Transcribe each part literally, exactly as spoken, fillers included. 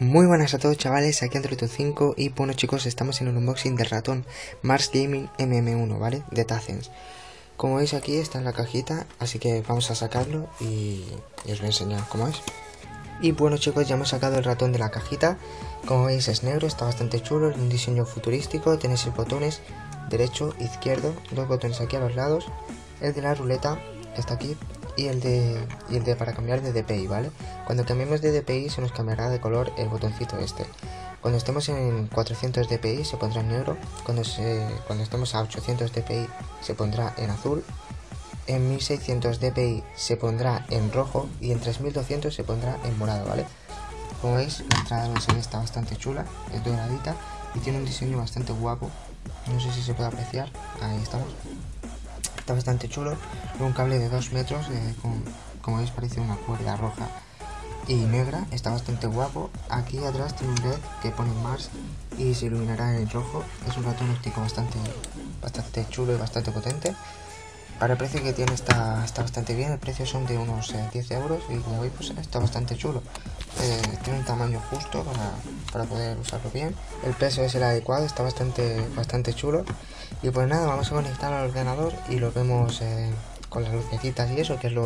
Muy buenas a todos chavales, aquí Android cinco y bueno chicos, estamos en un unboxing del ratón Mars Gaming M M uno, ¿vale? De Tacens. Como veis aquí está en la cajita, así que vamos a sacarlo y, y os voy a enseñar cómo es. Y bueno chicos, ya hemos sacado el ratón de la cajita. Como veis es negro, está bastante chulo, es un diseño futurístico. Tenéis el botones derecho, izquierdo, dos botones aquí a los lados. El de la ruleta está aquí. Y el, de, y el de para cambiar de D P I, ¿vale? Cuando cambiemos de D P I se nos cambiará de color el botoncito este. Cuando estemos en cuatrocientos D P I se pondrá en negro. Cuando, se, cuando estemos a ochocientos D P I se pondrá en azul. En mil seiscientos D P I se pondrá en rojo. Y en tres mil doscientos se pondrá en morado, ¿vale? Como veis, la entrada de U S B está bastante chula. Es doradita y tiene un diseño bastante guapo. No sé si se puede apreciar. Ahí estamos. Está bastante chulo, un cable de dos metros, eh, con, como veis parece una cuerda roja y negra, está bastante guapo. Aquí atrás tiene un L E D que pone Mars y se iluminará en el rojo. Es un ratón óptico bastante, bastante chulo y bastante potente. Para el precio que tiene está, está bastante bien, el precio son de unos eh, diez euros y como veis pues está bastante chulo. Eh, tiene un tamaño justo para, para poder usarlo bien, el peso es el adecuado, está bastante, bastante chulo. Y pues nada, vamos a conectar al ordenador y lo vemos eh, con las lucecitas y eso, que es lo,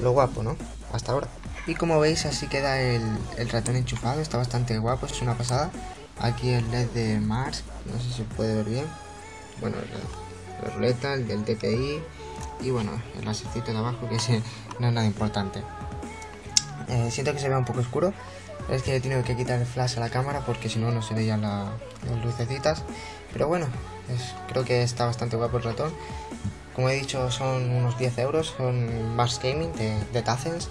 lo guapo, ¿no? Hasta ahora. Y como veis así queda el, el ratón enchufado, está bastante guapo, es una pasada. Aquí el L E D de Mars, no sé si se puede ver bien. Bueno, el, la ruleta, el del D P I y bueno, el lasercito de abajo que ese no es nada importante. Eh, siento que se vea un poco oscuro, es que he tenido que quitar el flash a la cámara porque si no no se veían la, las lucecitas, pero bueno, es, creo que está bastante guapo el ratón. Como he dicho son unos diez euros, son Mars Gaming de, de Tacens,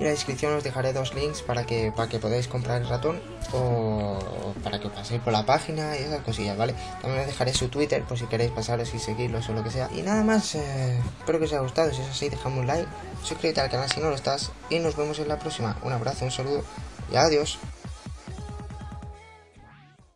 y en la descripción os dejaré dos links para que, para que podáis comprar el ratón o para que paséis por la página y esas cosillas, ¿vale? También os dejaré su Twitter por si queréis pasaros y seguirlos o lo que sea. Y nada más, eh, espero que os haya gustado, si es así dejadme un like, suscríbete al canal si no lo estás y nos vemos en la próxima. Un abrazo, un saludo y adiós.